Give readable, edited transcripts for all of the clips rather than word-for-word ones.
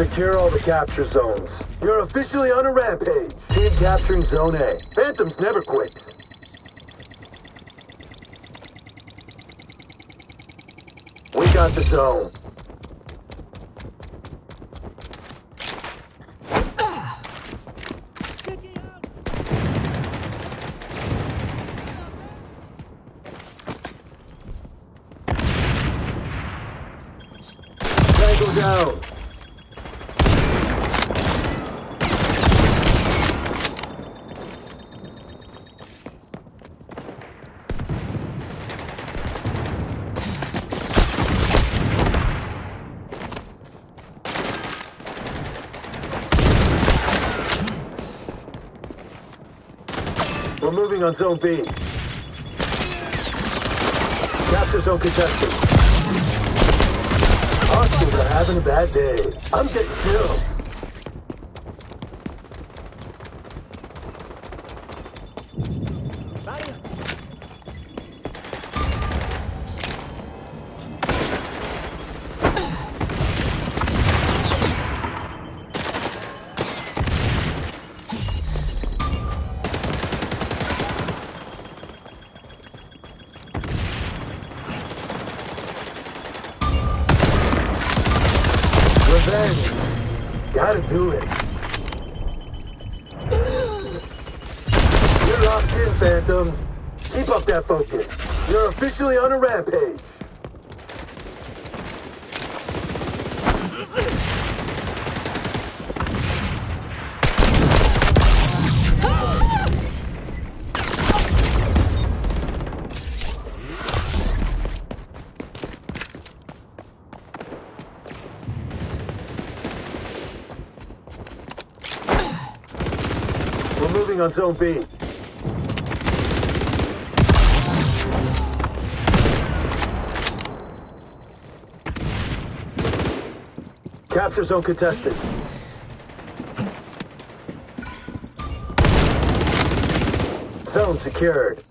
Secure all the capture zones. You're officially on a rampage. Team capturing Zone A. Phantoms never quit. We got the zone. Down. We're moving on Zone B. Capture zone contested. Hostiles are having a bad day. I'm getting chills. Gotta do it. You're locked in, Phantom. Keep up that focus. You're officially on a rampage. Moving on Zone B. Capture zone contested. Zone secured.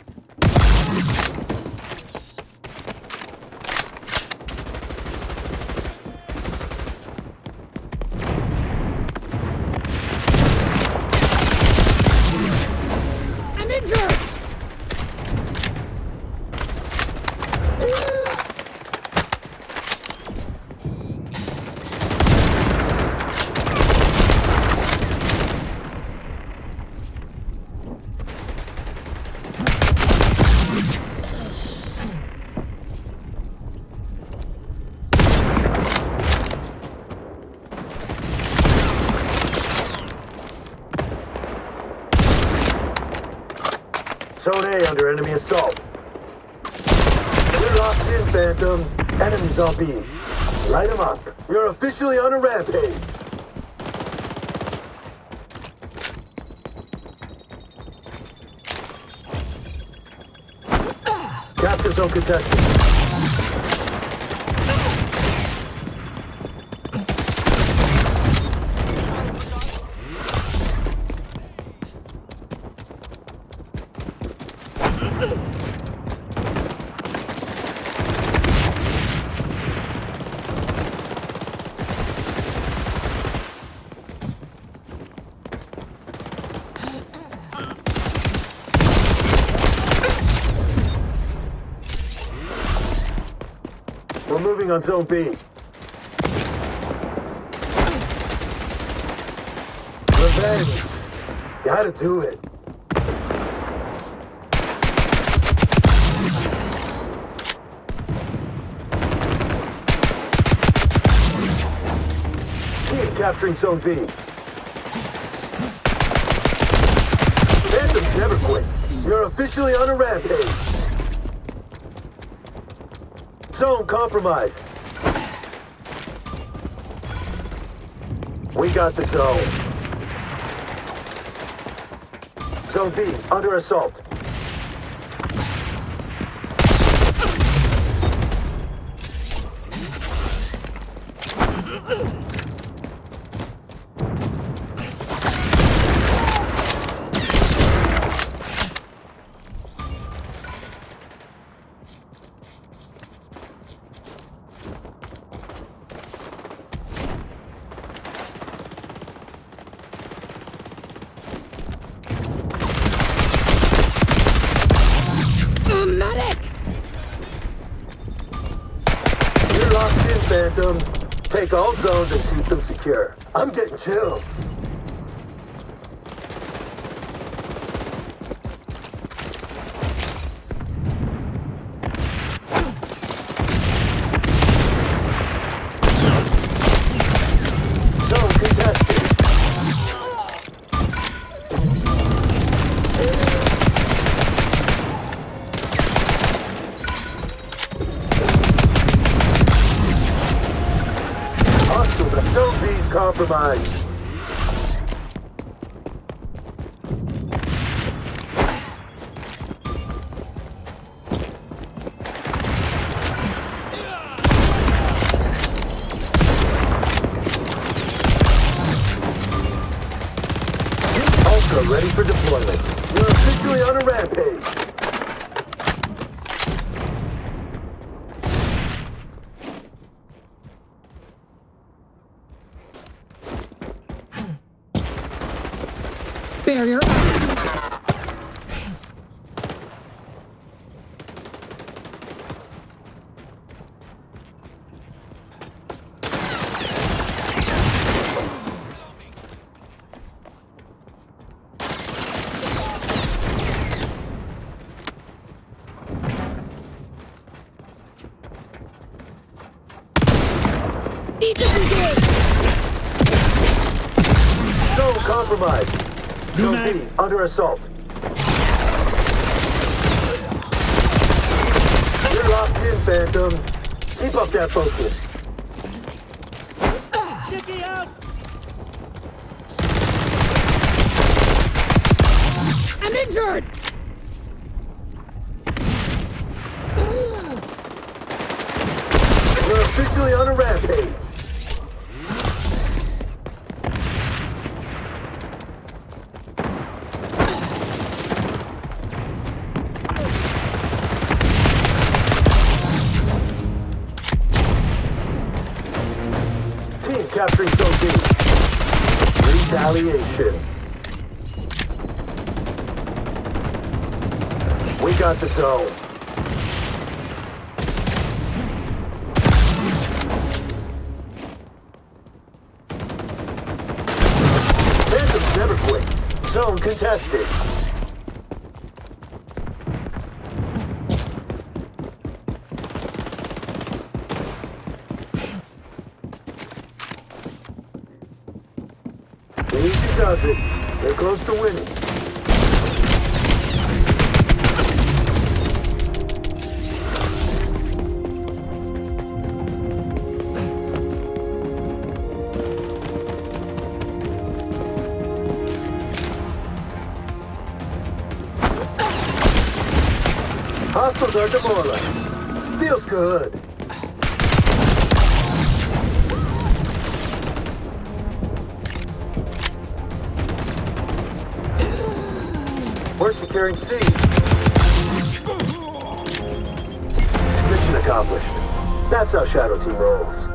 Zone A under enemy assault. We're locked in, Phantom. Enemies on B. Light them up. You're officially on a rampage. Capture zone contested. We're moving on Zone B. Revenge. Gotta do it. Team capturing Zone B. Phantoms never quit. You're officially on a rampage. Zone compromised. We got the zone. Zone B under assault. Phantom. Take all zones and keep them secure. I'm getting chills. Compromised. Ultra ready for deployment. We're officially on a rampage. Barrier up. Need to engage. No compromise. Zone B under assault. You're locked in, Phantom. Keep up that focus. Get me out! I'm injured! We're officially on a rampage. Capturing Zone B. Retaliation. We got the zone. Phantom's never quit. Zone contested. Does it. They're close to winning. Hostiles are demoralized. Feels good. We're securing C. Mission accomplished. That's how Shadow Team rolls.